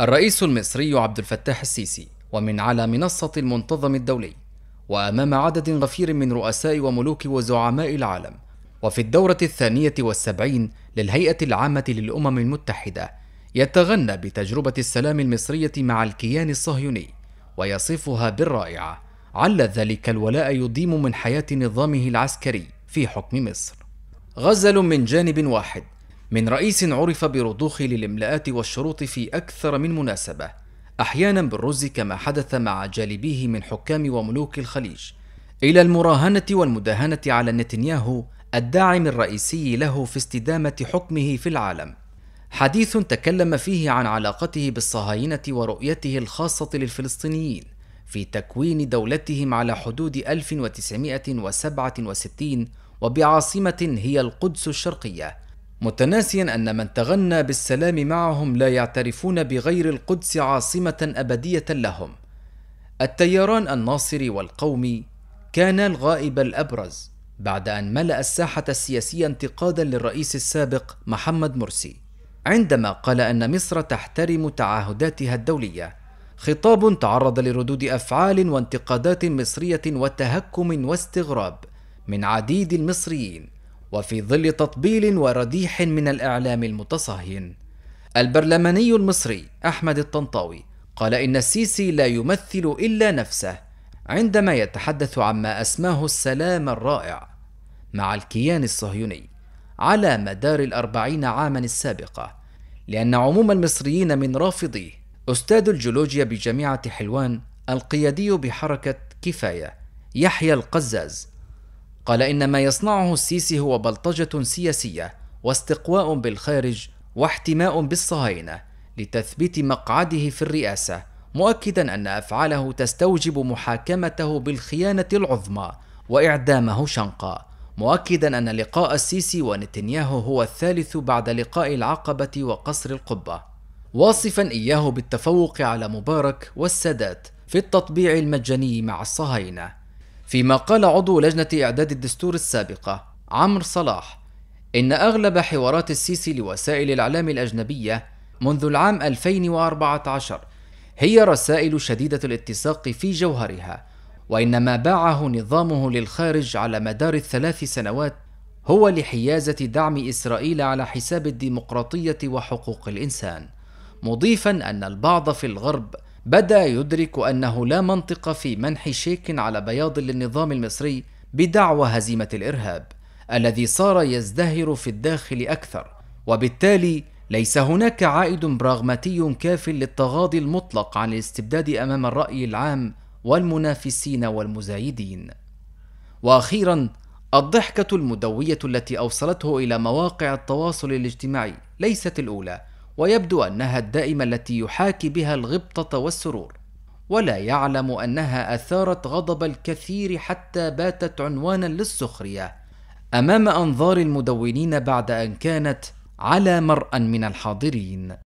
الرئيس المصري عبد الفتاح السيسي ومن على منصة المنتظم الدولي وأمام عدد غفير من رؤساء وملوك وزعماء العالم، وفي الدورة الثانية والسبعين للهيئة العامة للأمم المتحدة يتغنى بتجربة السلام المصرية مع الكيان الصهيوني ويصفها بالرائعة، عل ذلك الولاء يديم من حياة نظامه العسكري في حكم مصر. غزل من جانب واحد من رئيس عرف برضوخ للإملاءات والشروط في أكثر من مناسبة، أحيانا بالرز كما حدث مع جالبيه من حكام وملوك الخليج، إلى المراهنة والمداهنة على نتنياهو الداعم الرئيسي له في استدامة حكمه في العالم. حديث تكلم فيه عن علاقته بالصهاينة ورؤيته الخاصة للفلسطينيين في تكوين دولتهم على حدود 1967 وبعاصمة هي القدس الشرقية، متناسيا أن من تغنى بالسلام معهم لا يعترفون بغير القدس عاصمة أبدية لهم. التياران الناصري والقومي كانا الغائب الأبرز بعد أن ملأ الساحة السياسية انتقادا للرئيس السابق محمد مرسي عندما قال أن مصر تحترم تعهداتها الدولية، خطاب تعرض لردود أفعال وانتقادات مصرية وتهكم واستغراب من عديد المصريين، وفي ظل تطبيل ورديح من الإعلام المتصهين. البرلماني المصري أحمد الطنطاوي قال إن السيسي لا يمثل إلا نفسه عندما يتحدث عما أسماه السلام الرائع مع الكيان الصهيوني على مدار 40 عاما السابقة، لأن عموم المصريين من رافضيه أستاذ الجيولوجيا بجامعة حلوان القيادي بحركة كفاية يحيى القزاز. قال إن ما يصنعه السيسي هو بلطجة سياسية واستقواء بالخارج واحتماء بالصهاينة لتثبيت مقعده في الرئاسة، مؤكدا أن أفعاله تستوجب محاكمته بالخيانة العظمى وإعدامه شنقا، مؤكدا أن لقاء السيسي ونتنياهو هو الثالث بعد لقاء العقبة وقصر القبة، واصفا إياه بالتفوق على مبارك والسادات في التطبيع المجاني مع الصهاينة. فيما قال عضو لجنة إعداد الدستور السابقة عمرو صلاح إن أغلب حوارات السيسي لوسائل الإعلام الأجنبية منذ العام 2014 هي رسائل شديدة الاتساق في جوهرها، وإنما باعه نظامه للخارج على مدار 3 سنوات هو لحيازة دعم إسرائيل على حساب الديمقراطية وحقوق الإنسان، مضيفا أن البعض في الغرب بدأ يدرك أنه لا منطق في منح شيك على بياض للنظام المصري بدعوى هزيمة الإرهاب الذي صار يزدهر في الداخل أكثر، وبالتالي ليس هناك عائد براغماتي كاف للتغاضي المطلق عن الاستبداد أمام الرأي العام والمنافسين والمزايدين. وأخيرا الضحكة المدوية التي أوصلته إلى مواقع التواصل الاجتماعي ليست الأولى، ويبدو أنها الدائمة التي يحاكي بها الغبطة والسرور، ولا يعلم أنها أثارت غضب الكثير حتى باتت عنوانا للسخرية أمام أنظار المدونين بعد أن كانت على مرأى من الحاضرين.